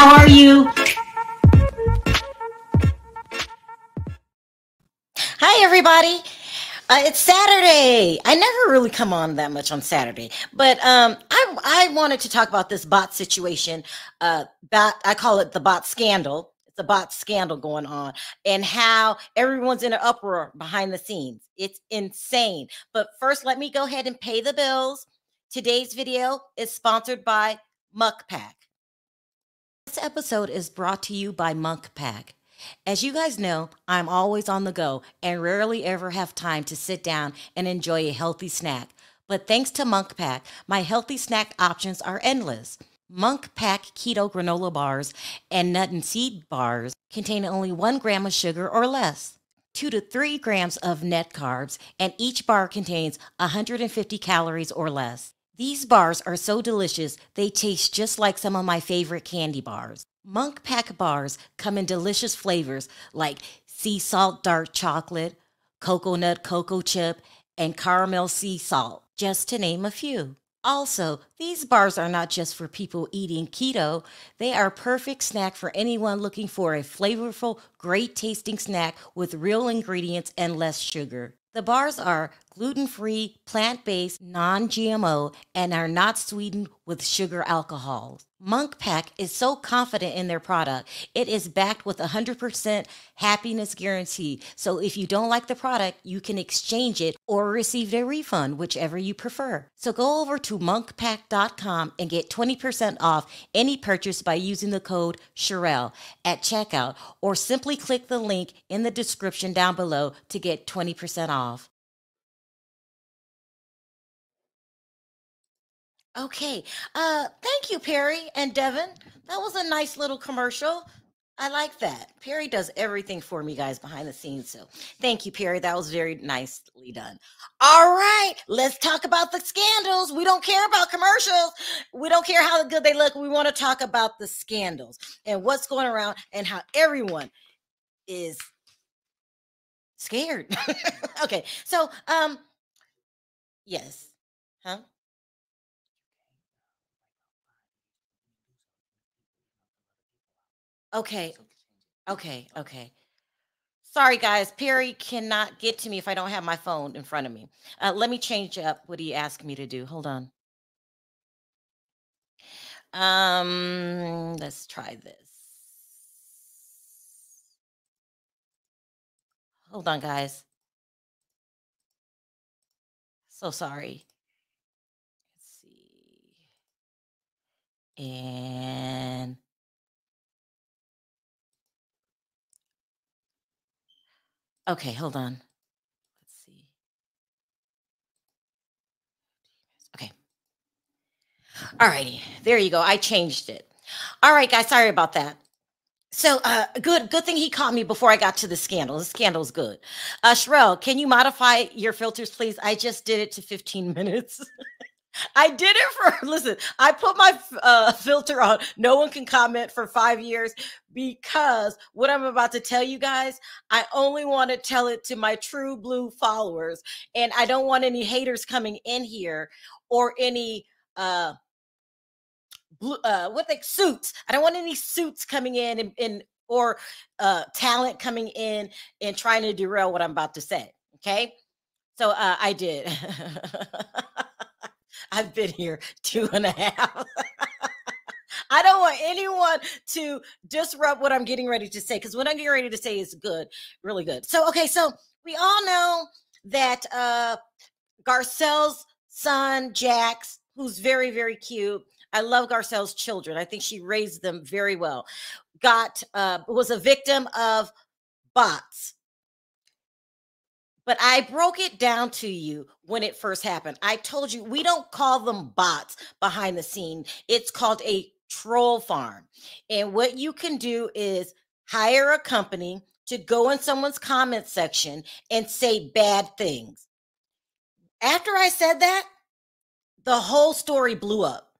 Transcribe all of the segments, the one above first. how are you? Hi, everybody. It's Saturday. I never really come on that much on Saturday, but I wanted to talk about this bot situation. I call it the bot scandal. It's a bot scandal going on and how everyone's in an uproar behind the scenes. It's insane. But first, let me go ahead and pay the bills. Today's video is sponsored by Munk Pack. This episode is brought to you by Munk Pack. As you guys know, I'm always on the go and rarely ever have time to sit down and enjoy a healthy snack. But thanks to Munk Pack, my healthy snack options are endless. Munk Pack Keto Granola Bars and Nut and Seed Bars contain only 1 gram of sugar or less, 2 to 3 grams of net carbs, and each bar contains 150 calories or less. These bars are so delicious, they taste just like some of my favorite candy bars. Munk Pack bars come in delicious flavors like sea salt dark chocolate, coconut cocoa chip, and caramel sea salt, just to name a few. Also, these bars are not just for people eating keto. They are a perfect snack for anyone looking for a flavorful, great-tasting snack with real ingredients and less sugar. The bars are gluten-free, plant-based, non-GMO, and are not sweetened with sugar alcohols. Munk Pack is so confident in their product. It is backed with 100% happiness guarantee. So if you don't like the product, you can exchange it or receive a refund, whichever you prefer. So go over to monkpack.com and get 20% off any purchase by using the code Sharrell at checkout, or simply click the link in the description down below to get 20% off. Okay, thank you, Perry and Devin. That was a nice little commercial. I like that. Perry does everything for me, guys, behind the scenes. So thank you, Perry. That was very nicely done. All right, let's talk about the scandals. We don't care about commercials. We don't care how good they look. We want to talk about the scandals and what's going around and how everyone is scared. Okay, so, yes. Huh? Okay. Sorry, guys. Perry cannot get to me if I don't have my phone in front of me. Let me change up what he asked me to do. Hold on. Let's try this. Hold on, guys. So sorry. Let's see. And... okay, hold on. Let's see. Okay. All righty. There you go. I changed it. All right, guys. Sorry about that. So good thing he caught me before I got to the scandal. The scandal's good. Sharrell, can you modify your filters, please? I just did it to 15 minutes. I did it for, listen, I put my filter on. No one can comment for 5 years because what I'm about to tell you guys, I only want to tell it to my true blue followers. And I don't want any haters coming in here or any blue, suits. I don't want any suits coming in or talent coming in and trying to derail what I'm about to say. Okay. So I did. I've been here 2.5. I don't want anyone to disrupt what I'm getting ready to say, because what I'm getting ready to say is good, really good. So, okay, so we all know that Garcelle's son, Jax, who's very, very cute. I love Garcelle's children. I think she raised them very well. Was a victim of bots. But I broke it down to you when it first happened. I told you we don't call them bots behind the scene. It's called a troll farm. And what you can do is hire a company to go in someone's comment section and say bad things. After I said that, the whole story blew up,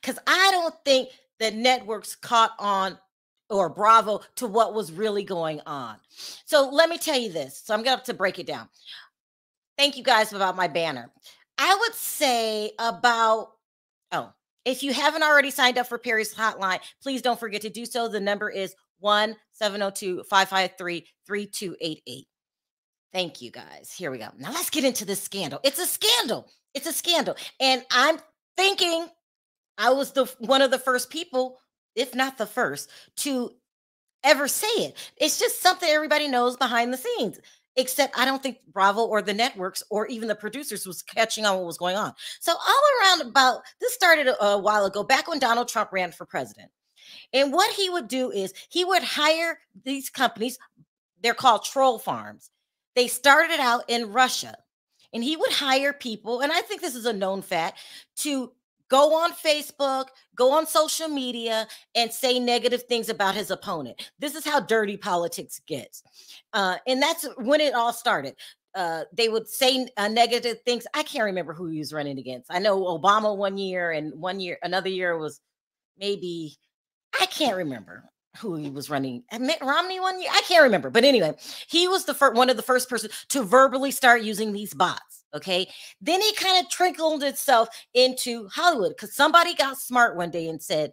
because I don't think the networks caught on, or Bravo, to what was really going on. So let me tell you this. So I'm going to have to break it down. Thank you guys about my banner. I would say about, oh, If you haven't already signed up for Perry's Hotline, please don't forget to do so. The number is 1-702-553-3288. Thank you, guys. Here we go. Now let's get into this scandal. It's a scandal. It's a scandal. And I'm thinking I was one of the first people, if not the first, to ever say it. It's just something everybody knows behind the scenes, except I don't think Bravo or the networks or even the producers was catching on what was going on. So all around about, this started a while ago, back when Donald Trump ran for president. And what he would do is he would hire these companies. They're called troll farms. They started out in Russia, and he would hire people, and I think this is a known fact, to go on Facebook, go on social media, and say negative things about his opponent. This is how dirty politics gets. And that's when it all started. They would say negative things. I can't remember who he was running against. I know Obama one year, and another year was maybe, I can't remember who he was running. Mitt Romney one year? I can't remember. But anyway, he was the one of the first person to verbally start using these bots. Okay. Then it kind of trickled itself into Hollywood because somebody got smart one day and said,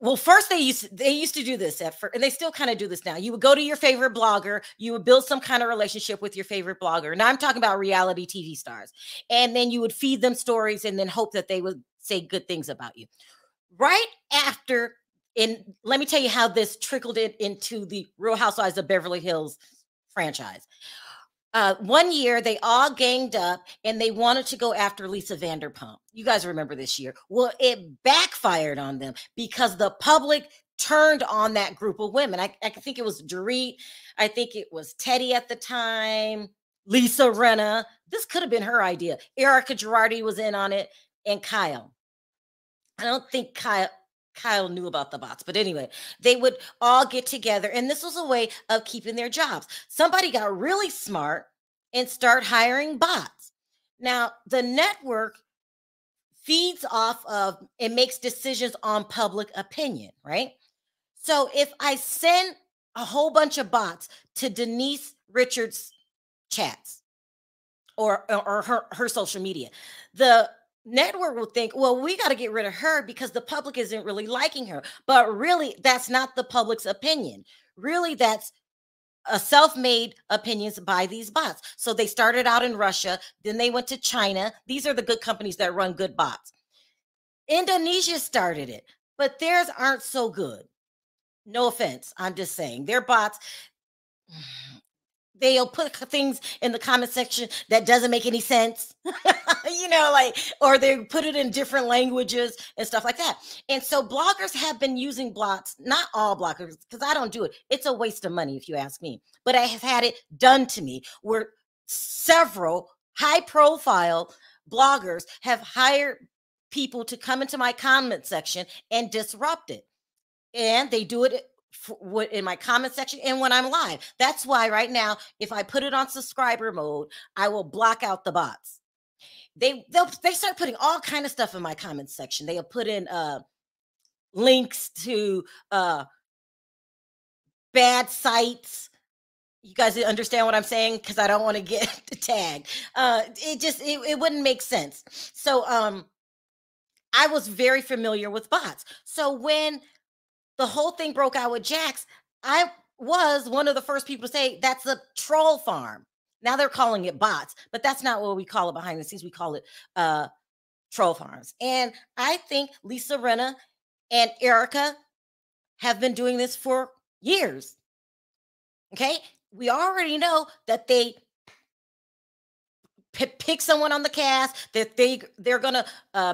well, first they used to do this at first, and they still kind of do this now. You would go to your favorite blogger, you would build some kind of relationship with your favorite blogger. Now I'm talking about reality TV stars. And then you would feed them stories and then hope that they would say good things about you. Right after, and let me tell you how this trickled it into the Real Housewives of Beverly Hills franchise. One year, they all ganged up and they wanted to go after Lisa Vanderpump. You guys remember this year. Well, it backfired on them because the public turned on that group of women. I think it was Dorit. I think it was Teddy at the time. Lisa Rinna. This could have been her idea. Erika Jayne was in on it. And Kyle. I don't think Kyle knew about the bots, but anyway, they would all get together, and this was a way of keeping their jobs. Somebody got really smart and start hiring bots. Now, the network feeds off of and makes decisions on public opinion, right? So if I send a whole bunch of bots to Denise Richards' chats or her social media, the network will think, well, we got to get rid of her because the public isn't really liking her. But really, that's not the public's opinion. Really, that's a self-made opinions by these bots. So they started out in Russia. Then they went to China. These are the good companies that run good bots. Indonesia started it, but theirs aren't so good. No offense. I'm just saying their bots, they'll put things in the comment section that doesn't make any sense, you know, like, or they put it in different languages and stuff like that. And so bloggers have been using bots, not all bloggers, because I don't do it. It's a waste of money if you ask me, but I have had it done to me where several high profile bloggers have hired people to come into my comment section and disrupt it. And they do it in my comment section and when I'm live. That's why right now, if I put it on subscriber mode, I will block out the bots. They start putting all kind of stuff in my comment section. They'll put in links to bad sites. You guys understand what I'm saying? Because I don't want to get tagged. It wouldn't make sense. So I was very familiar with bots. So when the whole thing broke out with Jax, I was one of the first people to say that's a troll farm. Now they're calling it bots, but that's not what we call it behind the scenes. We call it troll farms. And I think Lisa Rinna and Erika have been doing this for years. Okay. We already know that they pick someone on the cast that they're gonna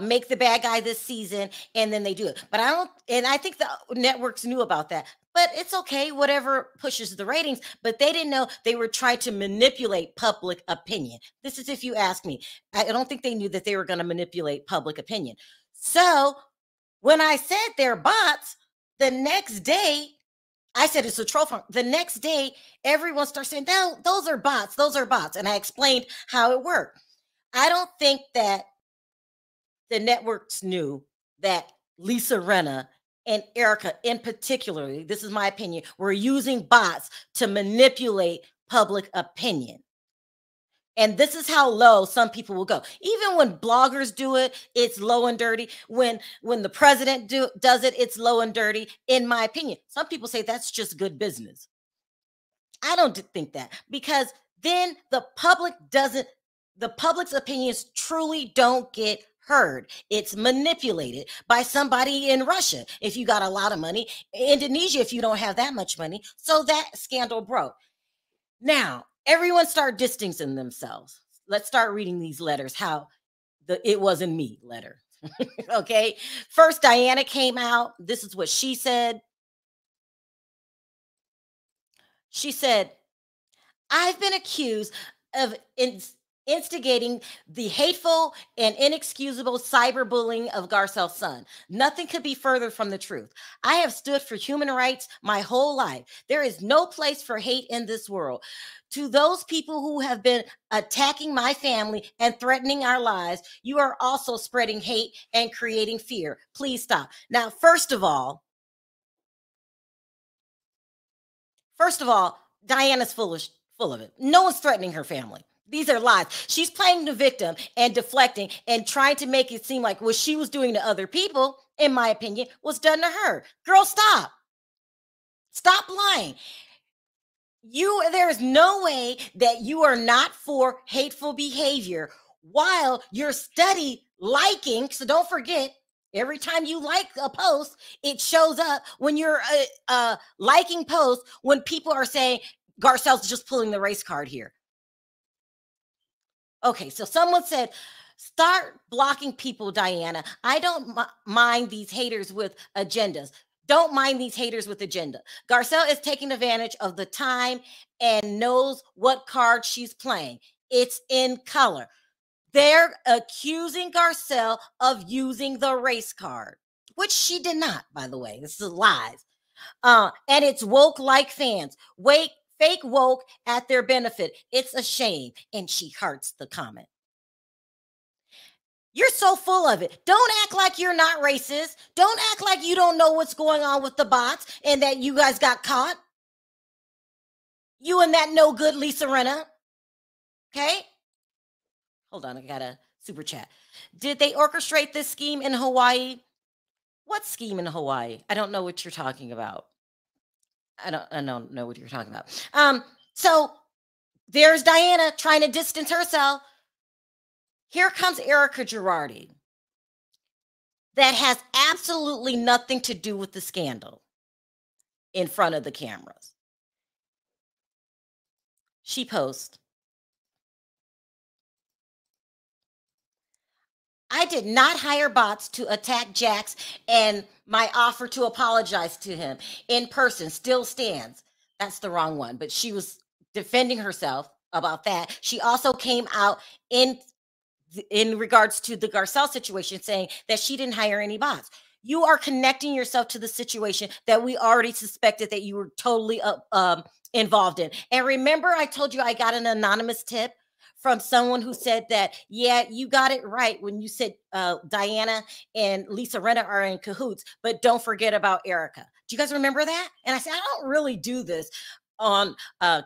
make the bad guy this season, and then they do it. But I don't, and I think the networks knew about that, but it's okay, whatever pushes the ratings. But they didn't know they were trying to manipulate public opinion. This is if you ask me. I don't think they knew that they were going to manipulate public opinion. So when I said they're bots, the next day I said it's a troll farm. The next day, everyone starts saying, no, those are bots. Those are bots. And I explained how it worked. I don't think that the networks knew that Lisa Rinna and Erika in particular, this is my opinion, were using bots to manipulate public opinion. And this is how low some people will go. Even when bloggers do it, it's low and dirty. When the president does it, it's low and dirty, in my opinion. Some people say that's just good business. I don't think that, because then the public's opinions truly don't get heard. It's manipulated by somebody in Russia if you got a lot of money, Indonesia if you don't have that much money. So that scandal broke. Now, everyone start distancing themselves. Let's start reading these letters, how the "it wasn't me" letter. Okay. First, Diana came out. This is what she said. She said, "I've been accused of instigating the hateful and inexcusable cyberbullying of Garcelle's son. Nothing could be further from the truth. I have stood for human rights my whole life. There is no place for hate in this world. To those people who have been attacking my family and threatening our lives, you are also spreading hate and creating fear. Please stop." Now, first of all, Diana's full of it. No one's threatening her family. These are lies. She's playing the victim and deflecting and trying to make it seem like what she was doing to other people, in my opinion, was done to her. Girl, stop. Stop lying. There is no way that you are not for hateful behavior while you're steady liking. So don't forget, every time you like a post, it shows up when you're liking posts when people are saying, "Garcelle's just pulling the race card here." Okay, so someone said, "Start blocking people, Diana. I don't mind these haters with agendas." Don't mind these haters with agenda. Garcelle is taking advantage of the time and knows what card she's playing. It's in color. They're accusing Garcelle of using the race card, which she did not, by the way. This is lies. And it's woke-like fans. Fake woke at their benefit. It's a shame. And she hearts the comment. You're so full of it. Don't act like you're not racist. Don't act like you don't know what's going on with the bots and that you guys got caught. You and that no good Lisa Rinna. Okay. Hold on. I got a super chat. Did they orchestrate this scheme in Hawaii? What scheme in Hawaii? I don't know what you're talking about. I don't know what you're talking about. So there's Diana trying to distance herself. Here comes Erika Jayne. That has absolutely nothing to do with the scandal in front of the cameras. She posts, "I did not hire bots to attack Jax, and my offer to apologize to him in person still stands." That's the wrong one, but she was defending herself about that. She also came out in regards to the Garcelle situation saying that she didn't hire any bots. You are connecting yourself to the situation that we already suspected that you were totally involved in. And remember, I told you I got an anonymous tip from someone who said that, yeah, you got it right when you said Diana and Lisa Rinna are in cahoots, but don't forget about Erika. Do you guys remember that? And I said, I don't really do this on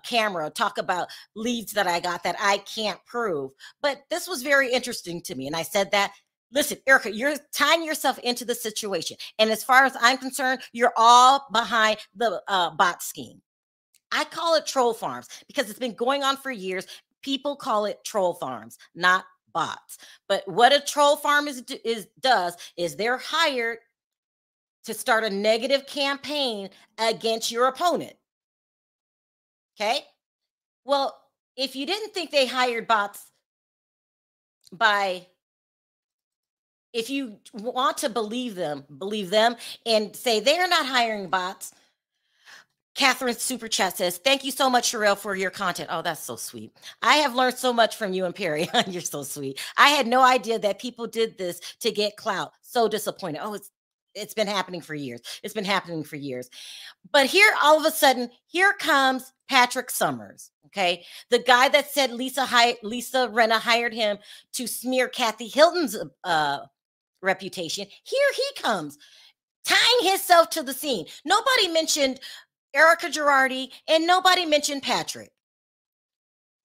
camera, talk about leads that I got that I can't prove. But this was very interesting to me. And I said that, listen, Erika, you're tying yourself into the situation. And as far as I'm concerned, you're all behind the bot scheme. I call it troll farms because it's been going on for years. People call it troll farms, not bots. But what a troll farm does is they're hired to start a negative campaign against your opponent. Okay? Well, if you didn't think they hired bots if you want to believe them and say they're not hiring bots. Catherine's super chat says, "Thank you so much, Sharrell, for your content." Oh, that's so sweet. "I have learned so much from you and Perry." You're so sweet. "I had no idea that people did this to get clout. So disappointed." Oh, it's been happening for years. It's been happening for years. But here, all of a sudden, here comes Patrick Summers, okay? The guy that said Lisa Rinna hired him to smear Kathy Hilton's reputation. Here he comes, tying himself to the scene. Nobody mentioned Erika Jayne, and nobody mentioned Patrick.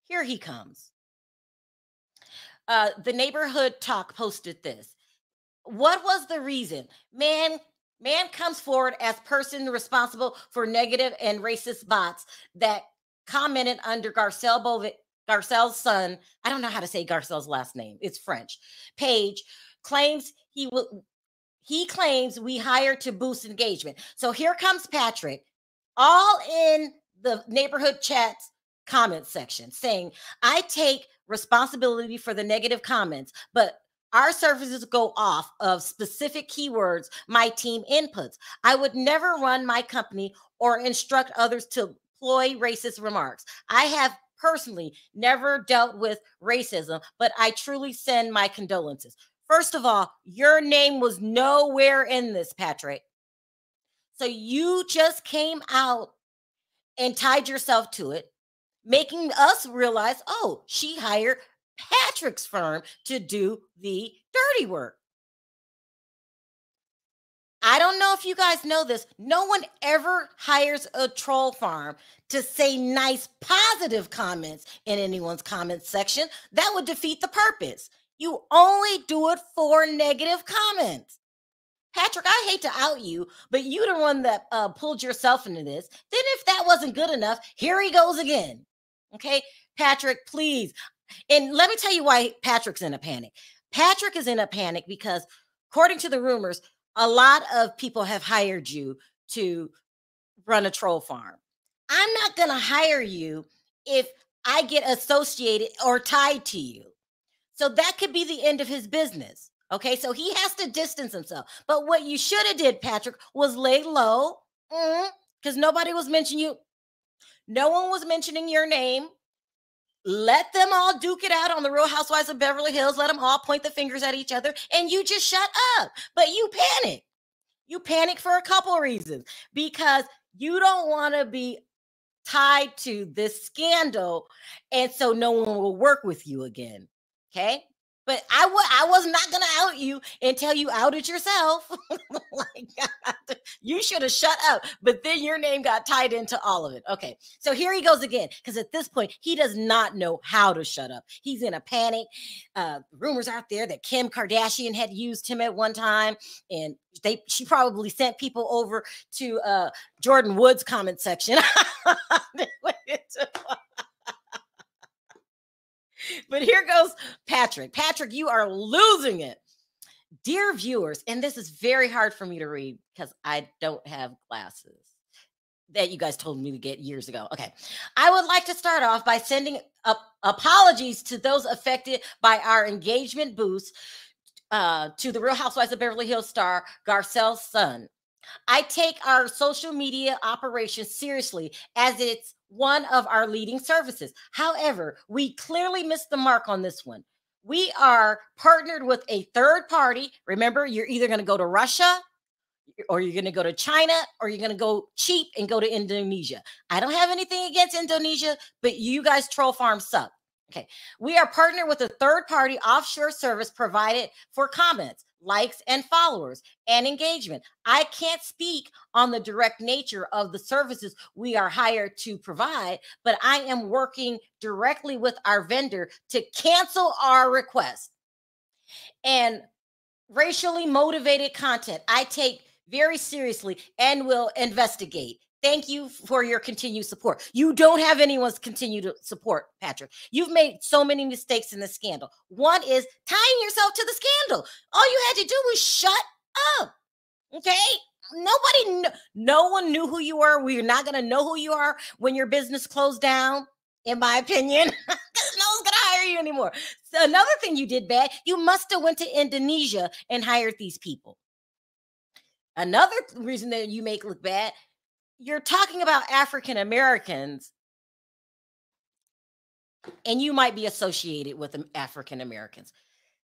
Here he comes. The Neighborhood Talk posted this. What was the reason? Man comes forward as person responsible for negative and racist bots that commented under Garcelle Beauvais, Garcelle's son. I don't know how to say Garcelle's last name. It's French. Page claims he claims we hired to boost engagement. So here comes Patrick, all in the Neighborhood Chat's comment section, saying, I take responsibility for the negative comments, but our services go off of specific keywords my team inputs. I would never run my company or instruct others to employ racist remarks. I have personally never dealt with racism, but I truly send my condolences. First of all, your name was nowhere in this, Patrick. So you just came out and tied yourself to it, making us realize, oh, she hired Patrick's firm to do the dirty work. I don't know if you guys know this. No one ever hires a troll farm to say nice, positive comments in anyone's comment section. That would defeat the purpose. You only do it for negative comments. Patrick, I hate to out you, but you the one that pulled yourself into this. Then if that wasn't good enough, here he goes again. Okay, Patrick, please. And let me tell you why Patrick's in a panic. Patrick is in a panic because, according to the rumors, a lot of people have hired you to run a troll farm. I'm not going to hire you if I get associated or tied to you. So that could be the end of his business. Okay, so he has to distance himself. But what you should have did, Patrick, was lay low, because nobody was mentioning you. No one was mentioning your name. Let them all duke it out on the Real Housewives of Beverly Hills. Let them all point the fingers at each other, and you just shut up. But you panic. You panic for a couple of reasons, because you don't want to be tied to this scandal, and so no one will work with you again. Okay? But I was not going to out you until you outed yourself. Like, you should have shut up, but then your name got tied into all of it. Okay, so here he goes again, because at this point, he does not know how to shut up. He's in a panic. Rumors out there that Kim Kardashian had used him at one time, and she probably sent people over to Jordan Wood's comment section. But here goes Patrick. Patrick, you are losing it. Dear viewers, and this is very hard for me to read because I don't have glasses that you guys told me to get years ago. Okay. I would like to start off by sending up apologies to those affected by our engagement boost to the Real Housewives of Beverly Hills star, Garcelle's son. I take our social media operations seriously as it's one of our leading services. However, we clearly missed the mark on this one. We are partnered with a third party. Remember, you're either going to go to Russia, or you're going to go to China, or you're going to go cheap and go to Indonesia. I don't have anything against Indonesia, but you guys troll farm suck. Okay. We are partnered with a third party offshore service provided for comments, likes, and followers, and engagement. I can't speak on the direct nature of the services we are hired to provide, but I am working directly with our vendor to cancel our request. And racially motivated content, I take very seriously and will investigate. Thank you for your continued support. You don't have anyone's continued support, Patrick. You've made so many mistakes in the scandal. One is tying yourself to the scandal. All you had to do was shut up, okay? No one knew who you were. We're not going to know who you are when your business closed down, in my opinion. Because no one's going to hire you anymore. So another thing you did bad, you must have went to Indonesia and hired these people. Another reason that you make look bad, you're talking about African Americans, and you might be associated with African Americans.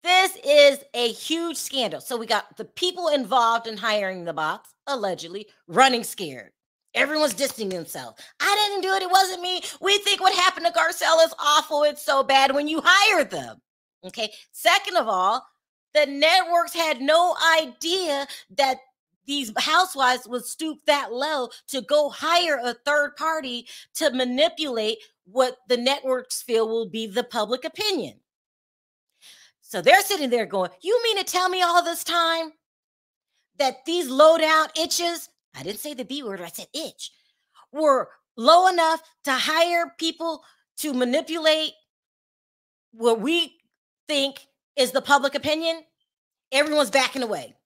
This is a huge scandal. So we got the people involved in hiring the bots, allegedly, running scared. Everyone's distancing themselves. I didn't do it. It wasn't me. We think what happened to Garcelle is awful. It's so bad when you hired them. Okay. Second of all, the networks had no idea that these housewives would stoop that low to go hire a third party to manipulate what the networks feel will be the public opinion. So they're sitting there going, you mean to tell me all this time that these low down itches, I didn't say the B word, I said itch, were low enough to hire people to manipulate what we think is the public opinion? Everyone's backing away.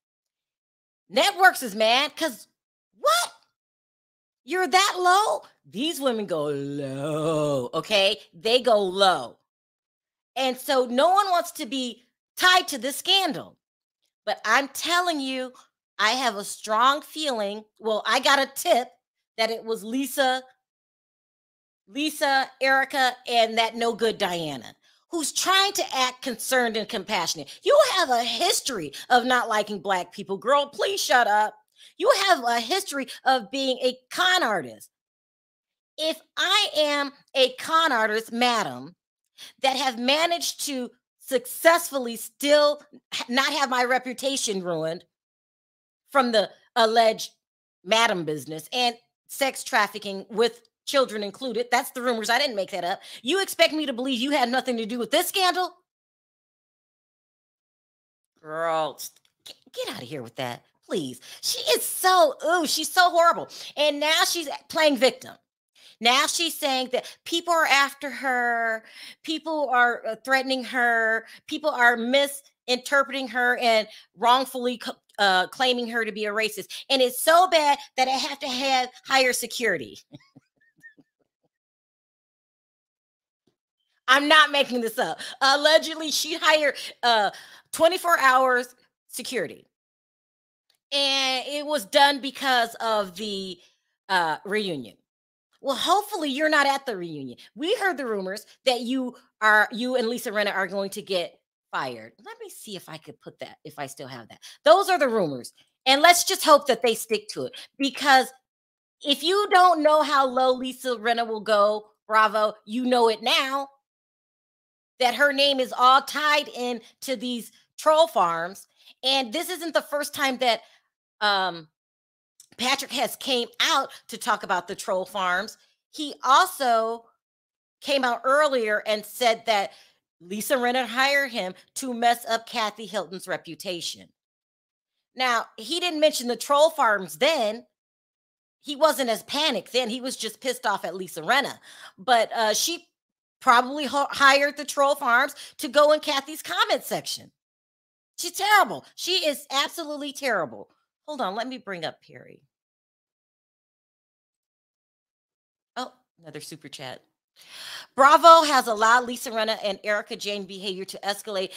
Networks is mad because what? You're that low? These women go low, okay? They go low. And so no one wants to be tied to this scandal. But I'm telling you, I have a strong feeling. Well, I got a tip that it was Lisa, Erika, and that no good Diana, who's trying to act concerned and compassionate. You have a history of not liking Black people. Girl, please shut up. You have a history of being a con artist. If I am a con artist, madam, that have managed to successfully still not have my reputation ruined from the alleged madam business and sex trafficking with children included, that's the rumors, I didn't make that up. You expect me to believe you had nothing to do with this scandal? Girl, get out of here with that, please. She is so, ooh, she's so horrible. And now she's playing victim. Now she's saying that people are after her, people are threatening her, people are misinterpreting her and wrongfully claiming her to be a racist. And it's so bad that I have to have higher security. I'm not making this up. Allegedly, she hired 24 hours security. And it was done because of the reunion. Well, hopefully you're not at the reunion. We heard the rumors that you and Lisa Rinna are going to get fired. Let me see if I could put that, if I still have that. Those are the rumors. And let's just hope that they stick to it. Because if you don't know how low Lisa Rinna will go, Bravo, you know it now, that her name is all tied in to these troll farms. And this isn't the first time that Patrick has came out to talk about the troll farms. He also came out earlier and said that Lisa Rinna hired him to mess up Kathy Hilton's reputation. Now, he didn't mention the troll farms then. He wasn't as panicked then. He was just pissed off at Lisa Rinna. But she probably hired the troll farms to go in Kathy's comment section. She's terrible. She is absolutely terrible. Hold on. Let me bring up Perry. Oh, another super chat. Bravo has allowed Lisa Rinna and Erika Jayne behavior to escalate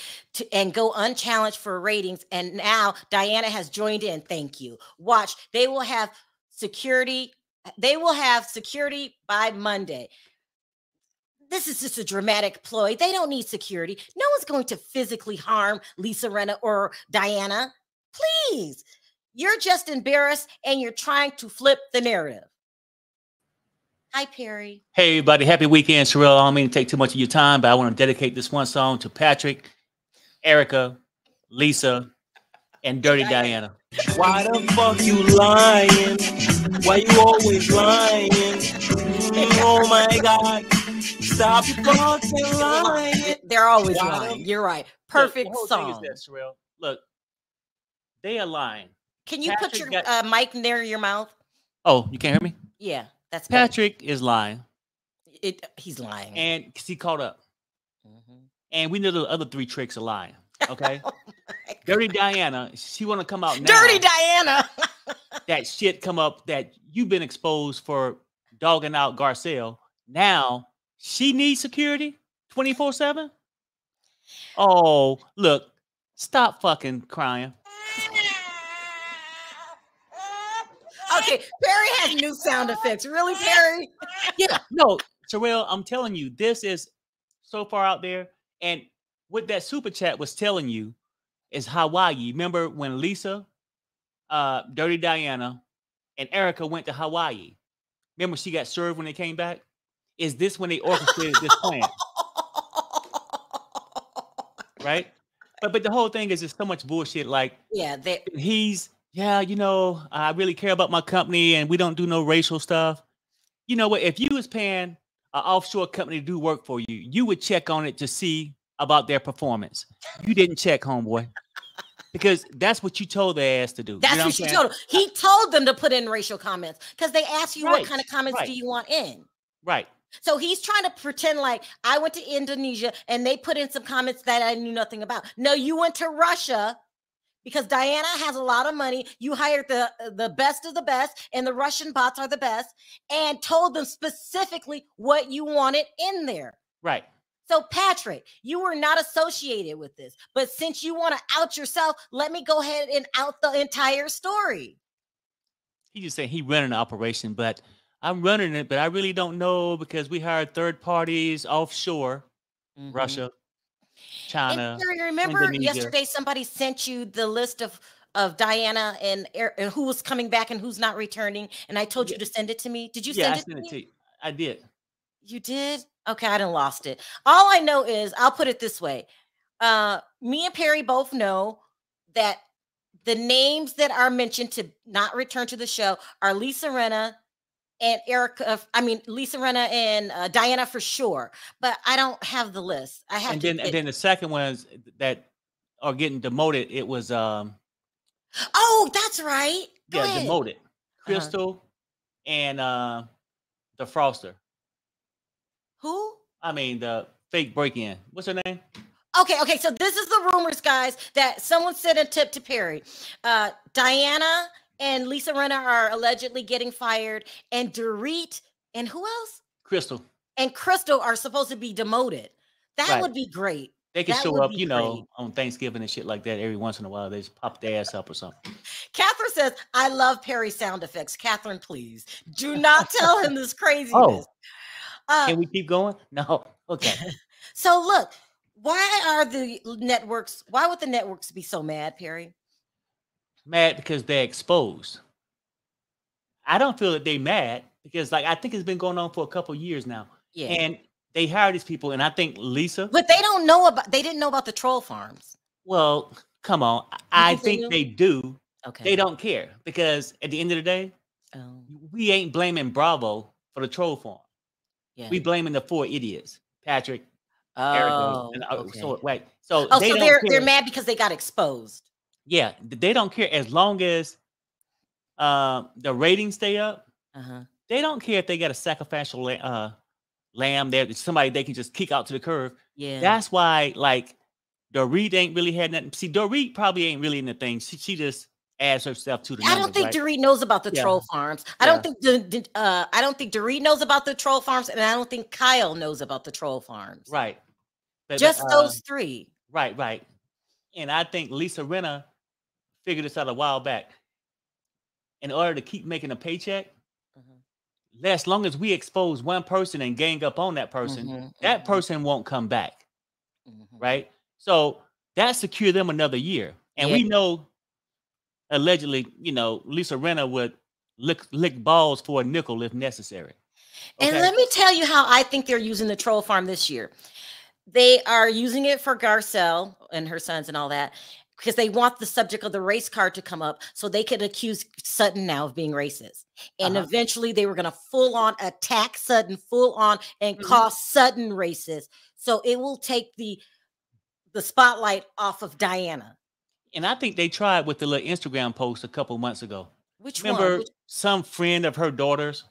and go unchallenged for ratings. And now Diana has joined in. Thank you. Watch. They will have security. They will have security by Monday. This is just a dramatic ploy. They don't need security. No one's going to physically harm Lisa Rinna or Diana. Please. You're just embarrassed and you're trying to flip the narrative. Hi, Perry. Hey, everybody. Happy weekend, Sharrell. I don't mean to take too much of your time, but I want to dedicate this one song to Patrick, Erika, Lisa, and Dirty Diana. Why the fuck you lying? Why you always lying? Oh, my God. Stop fucking lying. They're always lying. You're right. Perfect look, the whole song. Thing is that, Sharrell. Look, they are lying. Can you Patrick put your mic near your mouth? Oh, you can't hear me? Yeah, that's Patrick better. Is lying. He's lying. And because he caught up. Mm-hmm. And we know the other three tricks are lying. Okay? Oh, Dirty Diana, she want to come out now. Dirty Diana! That shit come up that you've been exposed for dogging out Garcelle. Now, she needs security 24/7? Oh, look. Stop fucking crying. Okay, Perry has new sound effects. Really, Perry? Yeah, no, Sharrell, I'm telling you, this is so far out there. And what that super chat was telling you is Hawaii. Remember when Lisa, Dirty Diana, and Erika went to Hawaii? Remember she got served when they came back? Is this when they orchestrated this plan? Right? But the whole thing is just so much bullshit. Like, yeah, yeah, you know, I really care about my company and we don't do no racial stuff. You know what? If you was paying an offshore company to do work for you, you would check on it to see about their performance. You didn't check, homeboy. Because that's what you told their ass to do. That's what she told them. He told them to put in racial comments because they asked you what kind of comments do you want in. Right. So he's trying to pretend like I went to Indonesia and they put in some comments that I knew nothing about. No, you went to Russia because Diana has a lot of money. You hired the best of the best, and the Russian bots are the best, and told them specifically what you wanted in there. Right. So, Patrick, you were not associated with this. But since you want to out yourself, let me go ahead and out the entire story. He just said he running an operation, but I'm running it, but I really don't know because we hired third parties offshore, Russia, China. And remember Indonesia. Yesterday somebody sent you the list of Diana and who was coming back and who's not returning, and I told you to send it to me. Did you send it to me? I did. You did? Okay, I done lost it. All I know is, I'll put it this way. Me and Perry both know that the names that are mentioned to not return to the show are Lisa Rinna and Diana for sure. But I don't have the list. I have and then the second ones that are getting demoted, it was oh, that's right. Go ahead. Demoted. Crystal and the Froster. Who? I mean, the fake break-in. What's her name? Okay. So this is the rumors, guys, that someone sent a tip to Perry. Diana and Lisa Rinna are allegedly getting fired. And Dorit and who else? Crystal. And Crystal are supposed to be demoted. That would be great. They can show up, you know, on Thanksgiving and shit like that. Every once in a while, they just pop their ass up or something. Catherine says, I love Perry sound effects. Catherine, please. Do not tell him this craziness. Oh. Can we keep going? No. Okay. So look, why would the networks be so mad, Perry? Mad because they're exposed. I don't feel that they're mad because, like, I think it's been going on for a couple years now. Yeah. And they hire these people, and I think Lisa. But they don't know about, they didn't know about the troll farms. Well, come on. I think they do. Okay. They don't care because at the end of the day, we ain't blaming Bravo for the troll farm. Yeah. We blaming the four idiots, Patrick, Erika, and so they're mad because they got exposed. Yeah, they don't care as long as the ratings stay up. They don't care if they got a sacrificial lamb there, somebody they can just kick out to the curb. Yeah, that's why like Dorit ain't really had nothing. See, Dorit probably ain't really in the thing. She just adds herself to the numbers. I don't think Dorit knows about the troll farms. I don't think Dorit knows about the troll farms, and I don't think Kyle knows about the troll farms. Right. But, just those three. Right. And I think Lisa Rinna figured this out a while back. In order to keep making a paycheck, as long as we expose one person and gang up on that person, that person won't come back. Right. So that secured them another year. And we know. Allegedly, you know, Lisa Rinna would lick balls for a nickel if necessary. Okay? And let me tell you how I think they're using the troll farm this year. They are using it for Garcelle and her sons and all that because they want the subject of the race card to come up so they could accuse Sutton now of being racist. And eventually they were going to full on attack Sutton, full on and call Sutton racist. So it will take the spotlight off of Diana. And I think they tried with the little Instagram post a couple months ago. Remember some friend of her daughter's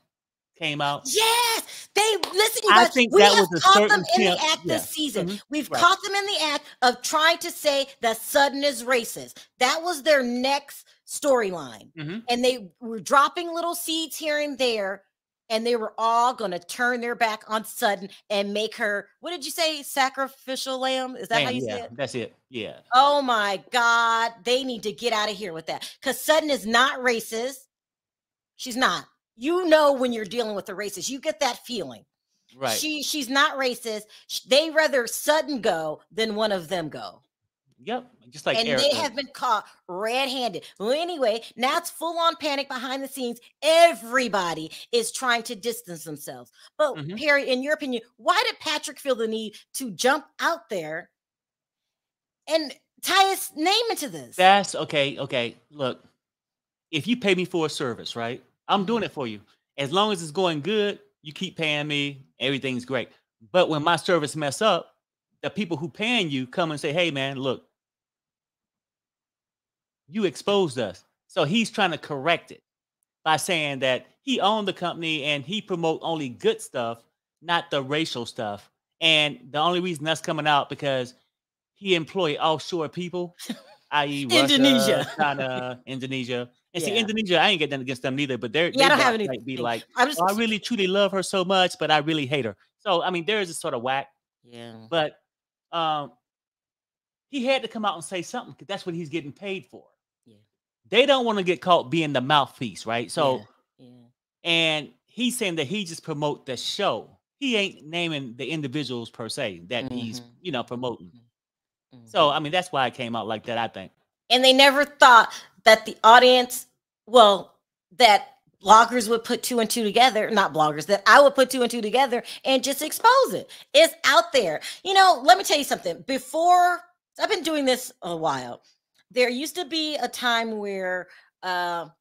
came out? Yes. They, listen, you guys, we have caught them in the act this season. We've caught them in the act of trying to say that Sutton is racist. That was their next storyline. And they were dropping little seeds here and there, and they were all going to turn their back on Sutton and make her, what did you say, sacrificial lamb? Is that how you say it? That's it. Yeah. Oh, my God. They need to get out of here with that because Sutton is not racist. She's not. You know when you're dealing with a racist, you get that feeling. Right. She's not racist. They rather Sutton go than one of them go. Yep. Just like Erika. They have been caught red-handed. Well, anyway, now it's full-on panic behind the scenes. Everybody is trying to distance themselves. But Perry, in your opinion, why did Patrick feel the need to jump out there and tie his name into this? That's okay. Look, if you pay me for a service, right? I'm doing it for you. As long as it's going good, you keep paying me, everything's great. But when my service mess up, the people who paying you come and say, hey, man, look, you exposed us. So he's trying to correct it by saying that he owned the company and he promote only good stuff, not the racial stuff. And the only reason that's coming out because he employed offshore people, i.e. Indonesia, China, Indonesia. And see, Indonesia, I ain't getting nothing against them neither, but they're I don't have anything. Like, be like, oh, I really truly love her so much, but I really hate her. So I mean, there is a sort of whack. Yeah. But he had to come out and say something because that's what he's getting paid for. Yeah. They don't want to get caught being the mouthpiece, right? So, and he's saying that he just promote the show. He ain't naming the individuals per se that he's, you know, promoting. So, I mean, that's why it came out like that, I think. And they never thought that the audience, well, that bloggers would put two and two together, not bloggers, that I would put two and two together and just expose it. It's out there. You know, let me tell you something. Before, I've been doing this a while. There used to be a time where the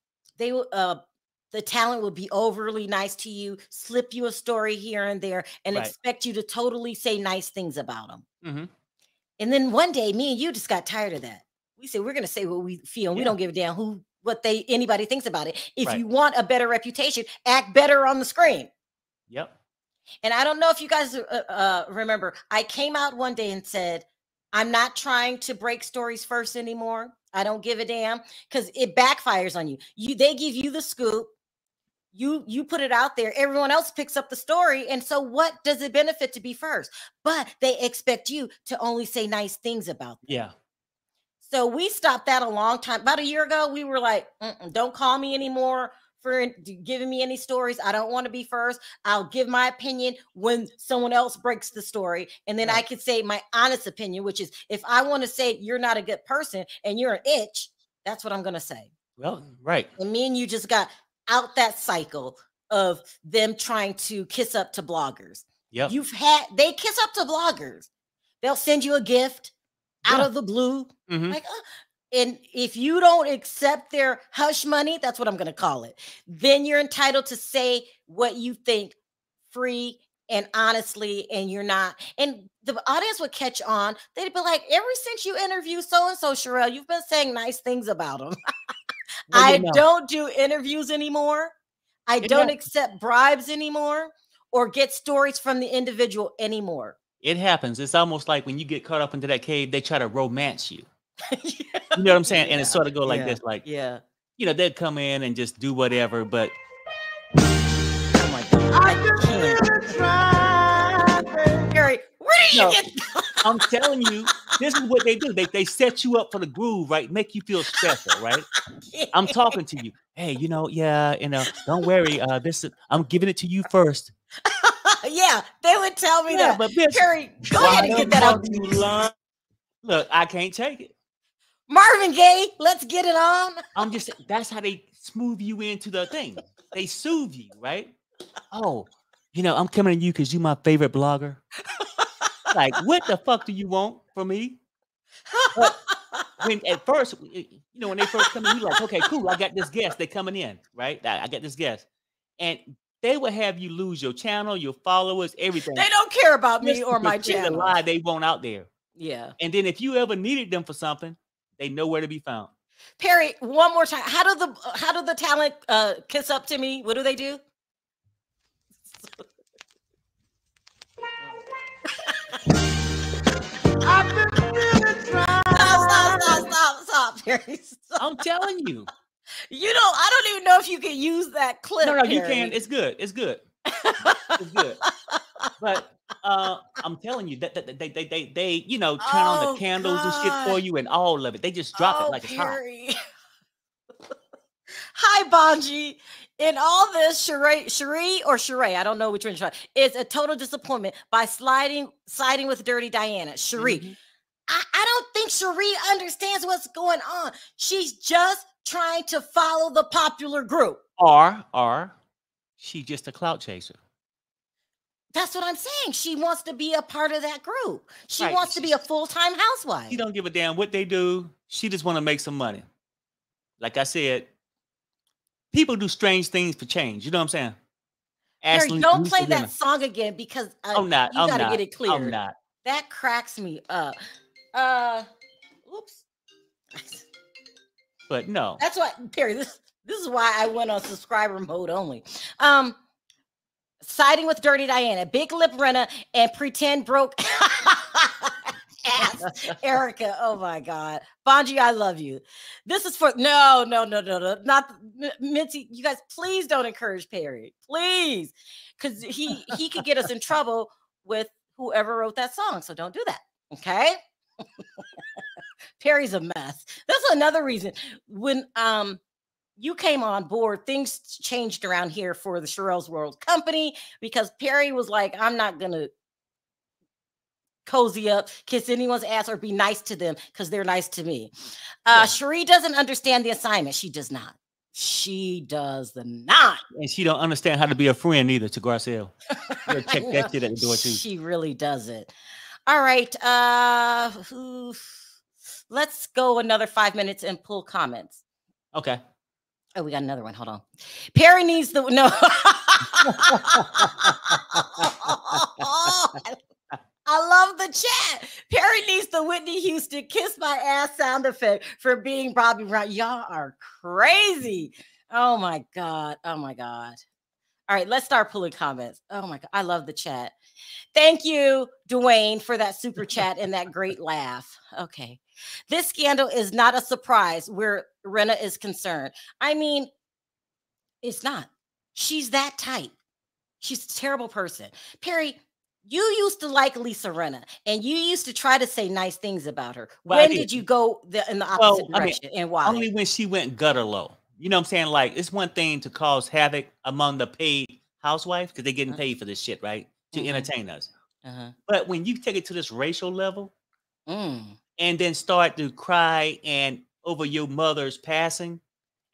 talent would be overly nice to you, slip you a story here and there, and expect you to totally say nice things about them. And then one day, me and you just got tired of that. We said, we're going to say what we feel. And we don't give a damn who, what they, anybody thinks about it. If you want a better reputation, act better on the screen. Yep. And I don't know if you guys remember, I came out one day and said, I'm not trying to break stories first anymore. I don't give a damn because it backfires on you. They give you the scoop. You put it out there. Everyone else picks up the story. And so what does it benefit to be first? But they expect you to only say nice things about them. Yeah. So we stopped that a long time. About a year ago, we were like, don't call me anymore for giving me any stories. I don't want to be first. I'll give my opinion when someone else breaks the story. And then I can say my honest opinion, which is if I want to say you're not a good person and you're an itch, that's what I'm going to say. Well, right. And me and you just got out that cycle of them trying to kiss up to bloggers. They kiss up to bloggers. They'll send you a gift out of the blue. Like, and if you don't accept their hush money, that's what I'm going to call it. Then you're entitled to say what you think free and honestly, and you're not. And the audience would catch on. They'd be like, ever since you interviewed so-and-so, Sharrell, you've been saying nice things about them. I don't do interviews anymore. I don't accept bribes anymore or get stories from the individual anymore. It happens. It's almost like when you get caught up into that cave, they try to romance you. You know what I'm saying? And it sort of go like this, like, you know, they'd come in and just do whatever, but oh my God, I can't. Gary, where do you get I'm telling you, this is what they do. They set you up for the groove, right? Make you feel special, right? I'm talking to you. Hey, you know, don't worry. I'm giving it to you first. They would tell me that. But bitch, Perry, go ahead and get that out. Look, I can't take it. Marvin Gaye, let's get it on. I'm just, that's how they smooth you into the thing. They soothe you, right? Oh, you know, I'm coming to you because you're my favorite blogger. Like, what the fuck do you want from me? But when at first, you know, when they first come in, you're like, okay, cool, I got this guest. They're coming in, right? I got this guest. And they will have you lose your channel, your followers, everything. They don't care about me or my channel. Lie they want out there. Yeah. And then if you ever needed them for something, they know where to be found. Perry, one more time. How do the talent kiss up to me? What do they do? Stop, Perry. Stop. I'm telling you. You don't. I don't even know if you can use that clip. No, Perry. You can. It's good. It's good. It's good. But I'm telling you that they you know turn on the candles and shit for you and all of it. They just drop it like Perry. It's hot. Hi, Bonji. In all this, Sheree, I don't know which one. It's a total disappointment by siding with Dirty Diana. Sheree, I don't think Sheree understands what's going on. She's just trying to follow the popular group. Or she just a clout chaser. That's what I'm saying. She wants to be a part of that group. She wants to be a full-time housewife. She don't give a damn what they do. She just want to make some money. Like I said, people do strange things for change. You know what I'm saying? Ashley, don't play that song again because I'm not. You got to get it clear. I'm not. That cracks me up. Oops. But no. That's why, Perry, this is why I went on subscriber mode only. Siding with Dirty Diana, Big Lip Rinna, and pretend broke ass Erika. Oh my God. Bonji, I love you. This is for, no. Not Minty. You guys, please don't encourage Perry. Please. Because he could get us in trouble with whoever wrote that song. So don't do that. Okay. Perry's a mess. That's another reason. When you came on board, things changed around here for the Sharrell's World company because Perry was like, I'm not going to cozy up, kiss anyone's ass, or be nice to them because they're nice to me. Yeah. Sheree doesn't understand the assignment. She does not. She does not. And she don't understand how to be a friend either to Garcelle. You'll check that shit at the door too. She really doesn't. All right. Let's go another 5 minutes and pull comments. Okay. Oh, we got another one. Hold on. Perry needs the no. I love the chat. Perry needs the Whitney Houston kiss my ass sound effect for being Bobby Brown. Y'all are crazy. Oh my God. Oh my God. All right, let's start pulling comments. Oh my God. I love the chat. Thank you, Dwayne, for that super chat and that great laugh. Okay. This scandal is not a surprise where Rinna is concerned. I mean, it's not. She's that type. She's a terrible person. Perry, you used to like Lisa Rinna, and you used to try to say nice things about her. Well, when did you go in the opposite direction, and why? Only when she went gutter low. You know what I'm saying? Like, it's one thing to cause havoc among the paid housewives, because they're getting paid for this shit, right? To entertain us. But when you take it to this racial level, and then start to cry and over your mother's passing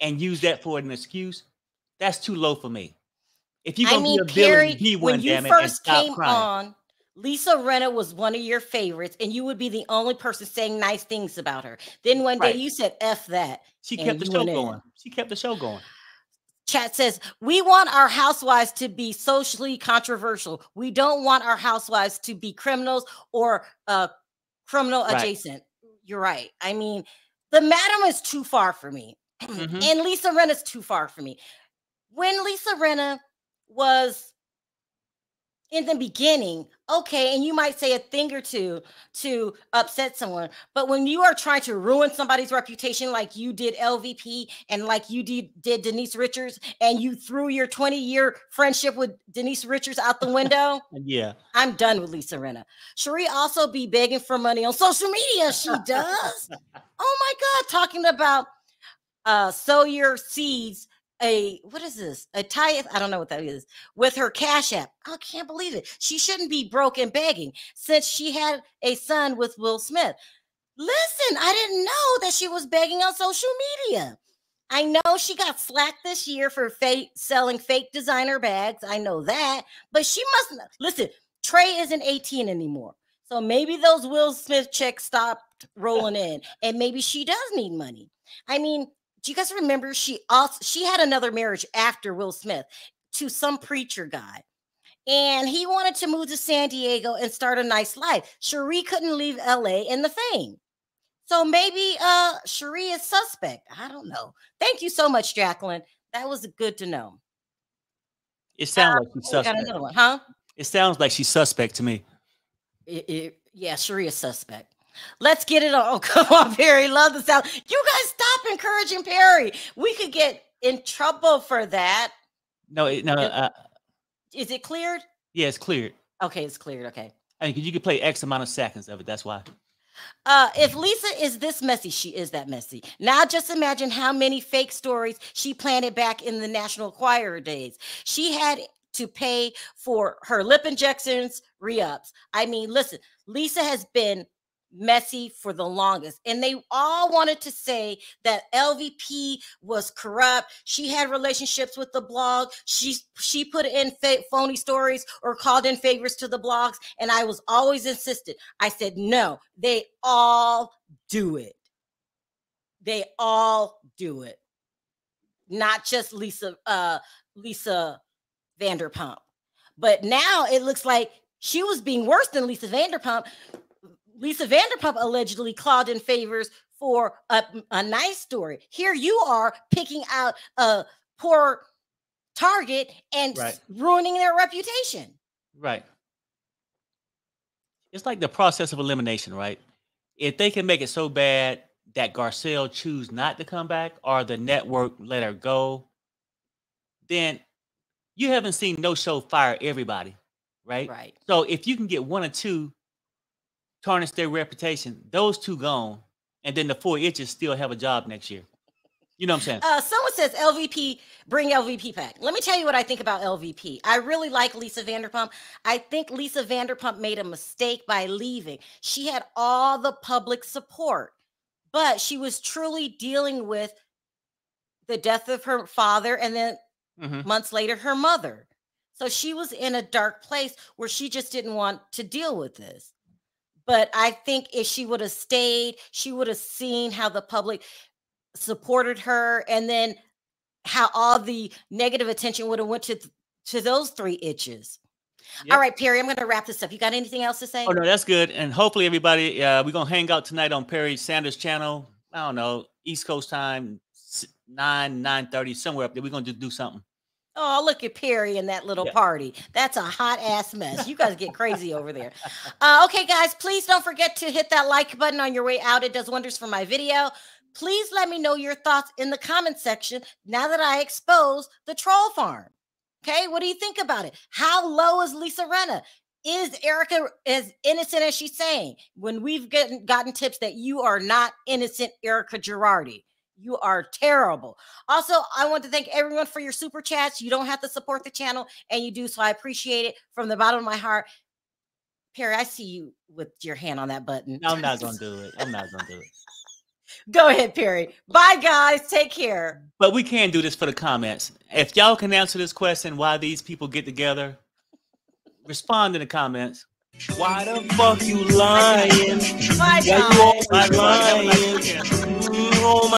and use that for an excuse, that's too low for me. If you're gonna be a villain, be one, damn it, and stop crying. When you first came on, Lisa Rinna was one of your favorites, and you would be the only person saying nice things about her. Then one day you said, F that. She kept the show going. She kept the show going. Chat says, we want our housewives to be socially controversial. We don't want our housewives to be criminals or criminal adjacent. You're right. I mean, the madam is too far for me. And Lisa Rinna is too far for me. When Lisa Rinna was in the beginning, okay, and you might say a thing or two to upset someone, but when you are trying to ruin somebody's reputation like you did LVP and like you did Denise Richards, and you threw your 20-year friendship with Denise Richards out the window, yeah, I'm done with Lisa Rinna. Sheree also be begging for money on social media. She does. Oh my God, talking about sow your seeds. What is this? A tithe? I don't know what that is. With her Cash App. I can't believe it. She shouldn't be broke and begging since she had a son with Will Smith. Listen, I didn't know that she was begging on social media. I know she got slack this year for selling fake designer bags. I know that, but she must not. Listen, Trey isn't 18 anymore. So maybe those Will Smith checks stopped rolling in, and maybe she does need money. I mean, do you guys remember she had another marriage after Will Smith to some preacher guy, and he wanted to move to San Diego and start a nice life. Sheree couldn't leave LA and the fame. So maybe Sheree is suspect. I don't know. Thank you so much, Jacqueline. That was good to know. It sounds like she's suspect. We got another one, huh? It sounds like she's suspect to me. Yeah, Sheree is suspect. Let's get it on. Oh, come on, Perry. Love the sound. You guys stop encouraging Perry. We could get in trouble for that. No. Is it cleared? Yeah, it's cleared. Okay, it's cleared. Okay. I mean, you could play X amount of seconds of it. That's why. If Lisa is this messy, she is that messy. Now just imagine how many fake stories she planted back in the National Choir days. She had to pay for her lip injections, re-ups. I mean, listen, Lisa has been messy for the longest, and they all wanted to say that LVP was corrupt. She had relationships with the blog. She put in phony stories or called in favors to the blogs, and I was always insistent. I said no, they all do it. They all do it. Not just Lisa Vanderpump. But now it looks like she was being worse than Lisa Vanderpump. Lisa Vanderpump allegedly clawed in favors for a nice story. Here you are picking out a poor target and ruining their reputation. Right. It's like the process of elimination, right? If they can make it so bad that Garcelle choose not to come back or the network let her go, then you haven't seen no show fire everybody, right? Right. So if you can get one or two tarnish their reputation, those two gone, and then the 4 inches still have a job next year. You know what I'm saying? Someone says LVP, bring LVP back. Let me tell you what I think about LVP. I really like Lisa Vanderpump. I think Lisa Vanderpump made a mistake by leaving. She had all the public support, but she was truly dealing with the death of her father and then months later, her mother. So she was in a dark place where she just didn't want to deal with this. But I think if she would have stayed, she would have seen how the public supported her and then how all the negative attention would have went to those 3 itches. Yep. All right, Perry, I'm going to wrap this up. You got anything else to say? Oh, no, that's good. And hopefully everybody, we're going to hang out tonight on Perry Sanders' channel. I don't know, East Coast time, 9, 9:30, somewhere up there. We're going to do something. Oh, look at Perry and that little party. That's a hot ass mess. You guys get crazy over there. Okay, guys, please don't forget to hit that like button on your way out. It does wonders for my video. Please let me know your thoughts in the comment section now that I expose the troll farm. Okay, what do you think about it? How low is Lisa Rinna? Is Erika as innocent as she's saying? When we've gotten tips that you are not innocent, Erika Girardi. You are terrible. Also, I want to thank everyone for your super chats. You don't have to support the channel, and you do, so I appreciate it from the bottom of my heart. Perry, I see you with your hand on that button. No, I'm not going to do it. I'm not going to do it. Go ahead, Perry. Bye, guys. Take care. But we can do this for the comments. If y'all can answer this question, why these people get together, respond in the comments. Why the fuck you lying? Why you always lying? Oh, my